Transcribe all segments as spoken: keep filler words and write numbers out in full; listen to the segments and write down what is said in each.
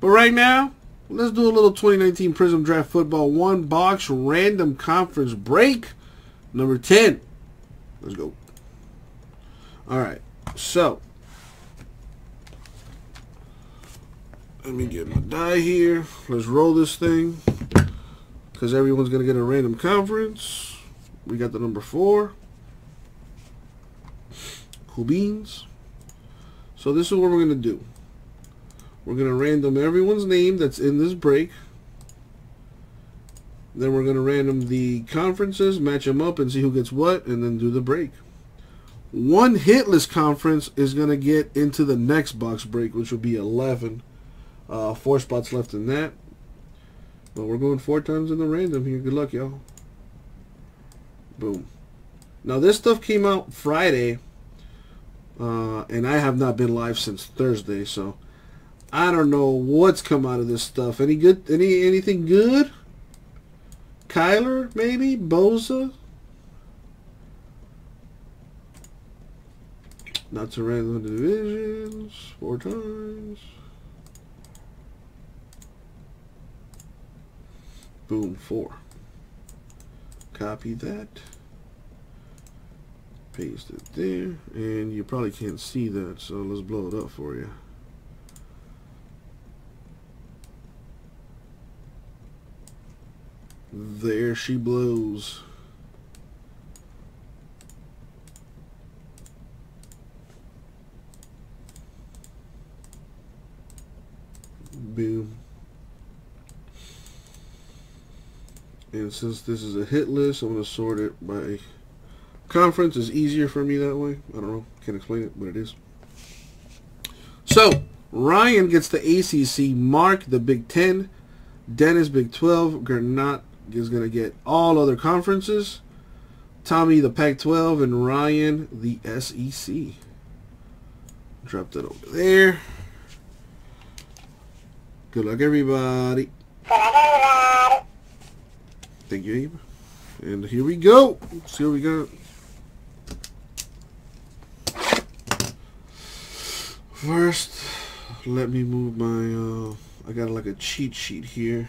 But right now, let's do a little twenty nineteen Prism Draft Football one box random conference break number ten. Let's go. All right, so let me get my die here. Let's roll this thing because everyone's gonna get a random conference. We got the number four. Cool beans. So this is what we're gonna do. We're going to random everyone's name that's in this break. Then we're going to random the conferences, match them up, and see who gets what, and then do the break. One hitless conference is going to get into the next box break, which will be eleven. Uh, four spots left in that. But we're going four times in the random here. Good luck, y'all. Boom. Now, this stuff came out Friday, uh, and I have not been live since Thursday, so I don't know what's come out of this stuff. Any good? Any anything good? Kyler, maybe? Bosa? Not to random divisions. Four times. Boom, four. Copy that. Paste it there. And you probably can't see that, so let's blow it up for you. There she blows. Boom. And since this is a hit list, I'm going to sort it by conference. Is easier for me that way. I don't know. Can't explain it, but it is. So, Ryan gets the A C C, Mark the Big Ten, Dennis Big twelve, Gernot is going to get all other conferences, Tommy the Pac twelve, and Ryan the S E C. Drop that over there. Good luck, everybody. Thank you, Abe. And here we go. Let's see what we got. First, let me move my... Uh, I got like a cheat sheet here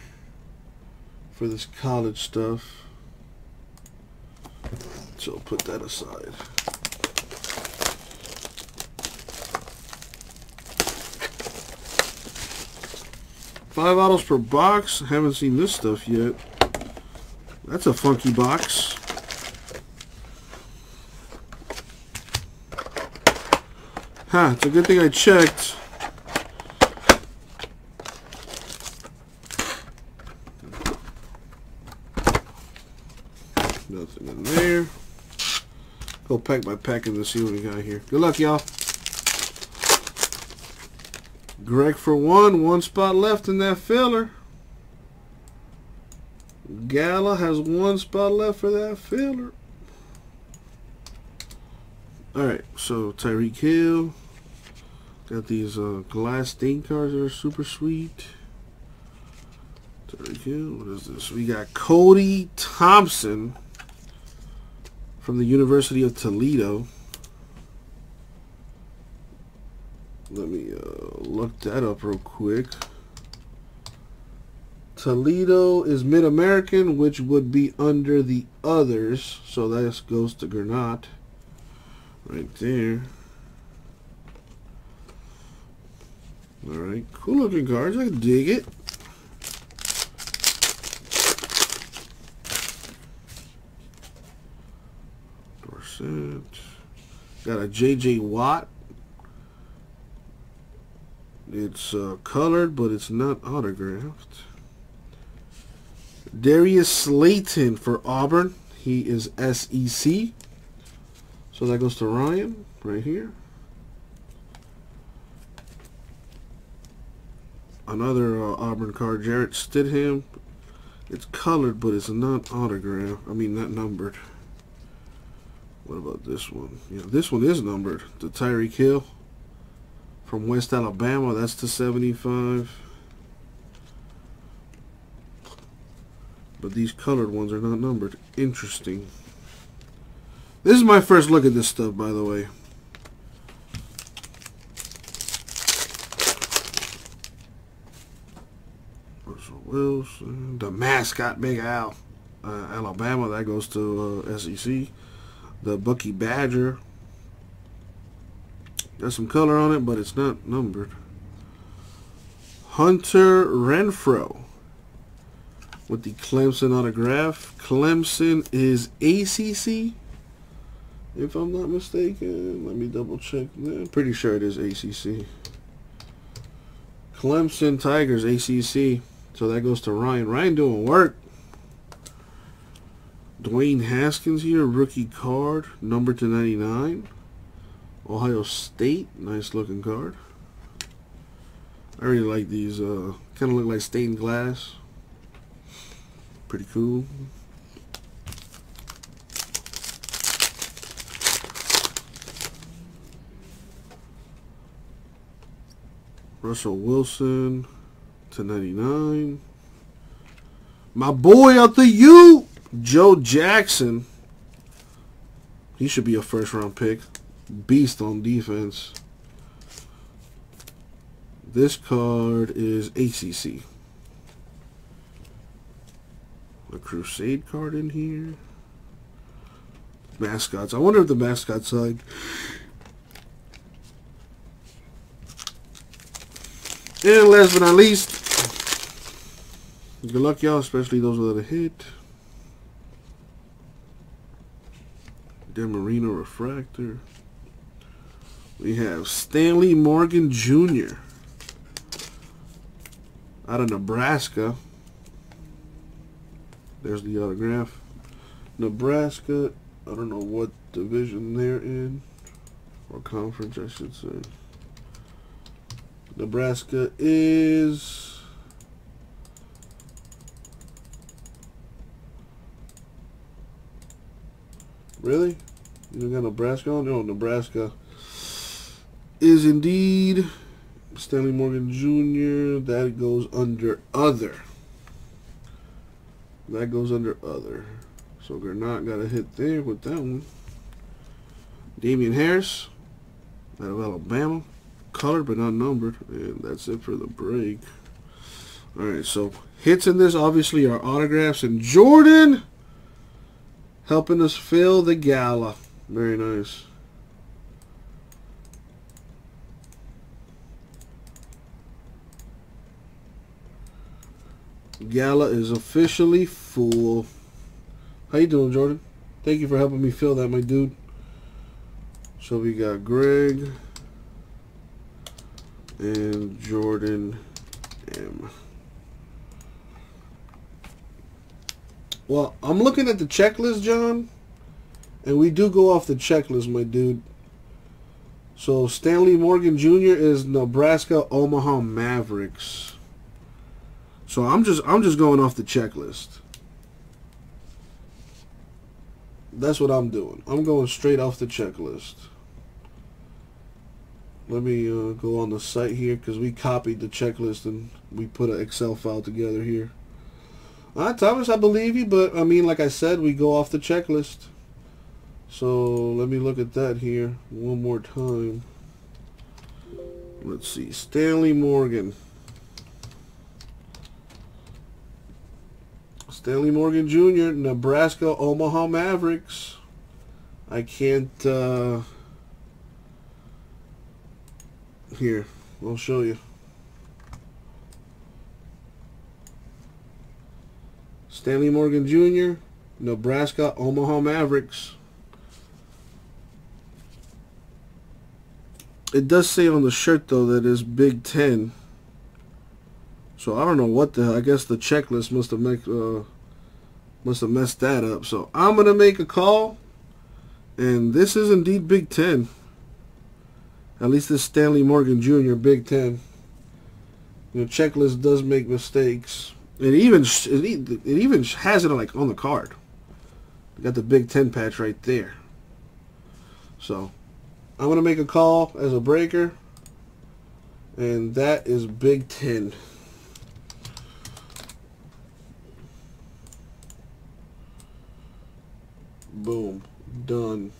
for this college stuff, so I'll put that aside. Five autos per box. Haven't seen this stuff yet. That's a funky box. Huh, it's a good thing I checked. Nothing in there. Go pack by pack and see what we got here. Good luck, y'all. Greg for one. One spot left in that filler. Gala has one spot left for that filler. Alright, so Tyreek Hill. Got these uh, glass stain cards that are super sweet. Tyreek Hill. What is this? We got Cody Thompson from the University of Toledo. Let me uh, look that up real quick. Toledo is Mid-American, which would be under the others. So that goes to Gernot right there. Alright, cool looking cards. I dig it. Got a J J. Watt. It's uh, colored, but it's not autographed. Darius Slayton for Auburn. He is S E C. So that goes to Ryan right here. Another uh, Auburn card, Jarrett Stidham. It's colored, but it's not autographed. I mean, not numbered. What about this one? Yeah, this one is numbered. The Tyreek Hill from West Alabama. That's to seventy-five. But these colored ones are not numbered. Interesting. This is my first look at this stuff, by the way. Russell Wilson, the mascot, Big Al, uh, Alabama. That goes to uh, S E C. The Bucky Badger. There's some color on it, but it's not numbered. Hunter Renfrow with the Clemson autograph. Clemson is A C C, if I'm not mistaken. Let me double check. I'm pretty sure it is A C C. Clemson Tigers, A C C. So that goes to Ryan. Ryan doing work. Dwayne Haskins here, rookie card, number two ninety-nine. Ohio State, nice looking card. I really like these. Uh, kind of look like stained glass. Pretty cool. Russell Wilson, two ninety-nine. My boy out the U, Joe Jackson. He should be a first round pick. Beast on defense. This card is A C C. A Crusade card in here. Mascots. I wonder if the mascot side. And last but not least, good luck, y'all, especially those without a hit. Dan Marino refractor. We have Stanley Morgan Junior out of Nebraska. There's the autograph. Nebraska, I don't know what division they're in, or conference, I should say. Nebraska is really? You got Nebraska on? No, Nebraska is indeed Stanley Morgan Junior That goes under other. That goes under other. So Gernot got a hit there with that one. Damian Harris out of Alabama. Colored but not numbered. And that's it for the break. Alright, so hits in this obviously are autographs. And Jordan helping us fill the gala. Very nice. Gala is officially full. How you doing, Jordan? Thank you for helping me fill that, my dude. So we got Greg and Jordan M. Well, I'm looking at the checklist, John, and we do go off the checklist, my dude. So Stanley Morgan Junior is Nebraska Omaha Mavericks. So I'm just I'm just going off the checklist. That's what I'm doing. I'm going straight off the checklist. Let me uh, go on the site here because we copied the checklist and we put an Excel file together here. All right, Thomas, I believe you, but I mean, like I said, we go off the checklist. So let me look at that here one more time. Let's see, Stanley Morgan. Stanley Morgan Junior, Nebraska Omaha Mavericks. I can't, uh, here, I'll show you. Stanley Morgan Junior, Nebraska Omaha Mavericks. It does say on the shirt, though, that it's Big Ten. So I don't know what the, I guess the checklist must have make, uh, must have messed that up. So I'm going to make a call. And this is indeed Big Ten. At least this Stanley Morgan Junior Big Ten. The checklist does make mistakes. It even, it even has it like on the card. You got the Big Ten patch right there. So I'm going to make a call as a breaker. And that is Big Ten. Boom. Done.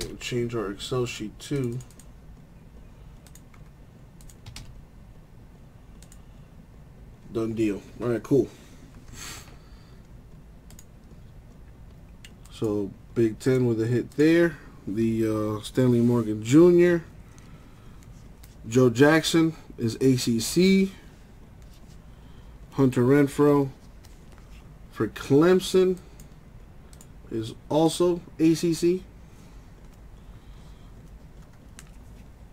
And change our Excel sheet too. Done deal. All right, cool. So Big Ten with a hit there. The uh, Stanley Morgan Junior Joe Jackson is A C C. Hunter Renfrow for Clemson is also A C C.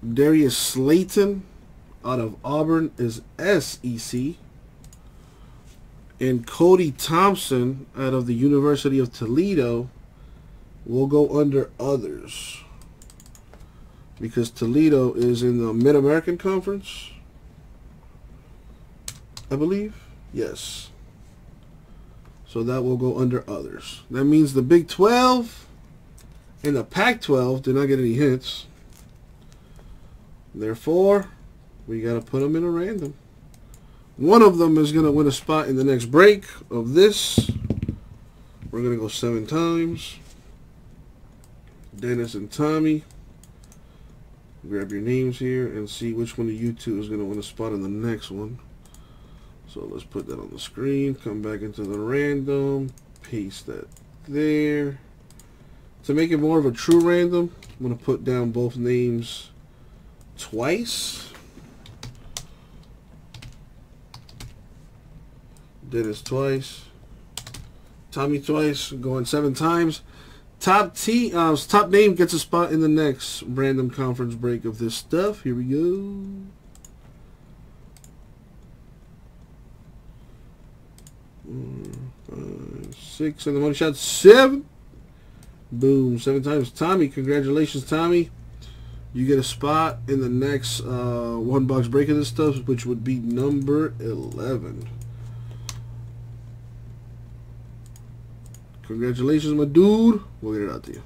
Darius Slayton out of Auburn is S E C. And Cody Thompson out of the University of Toledo will go under others, because Toledo is in the Mid-American Conference, I believe. Yes. So that will go under others. That means the Big twelve and the Pac twelve did not get any hits. Therefore, we got to put them in a random. One of them is going to win a spot in the next break of this. We're going to go seven times. Dennis and Tommy, grab your names here and see which one of you two is going to win a spot in the next one. So let's put that on the screen. Come back into the random. Paste that there. To make it more of a true random, I'm going to put down both names twice. Dennis twice. Tommy twice. Going seven times. Top T, uh, top name gets a spot in the next random conference break of this stuff. Here we go. four, five, six, and the money shot seven. Boom, seven times. Tommy, congratulations, Tommy. You get a spot in the next uh, one box break of this stuff, which would be number eleven. Congratulations, my dude. We'll get it out to you.